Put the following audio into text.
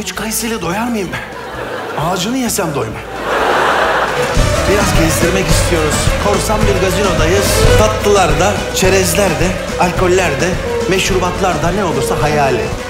üç kayısıyla doyar mıyım ben? Ağacını yesem doymam. Biraz gezdirmek istiyoruz. Korsan bir gazinodayız. Tatlılar da, çerezler de, alkoller de, meşrubatlar da ne olursa hayali.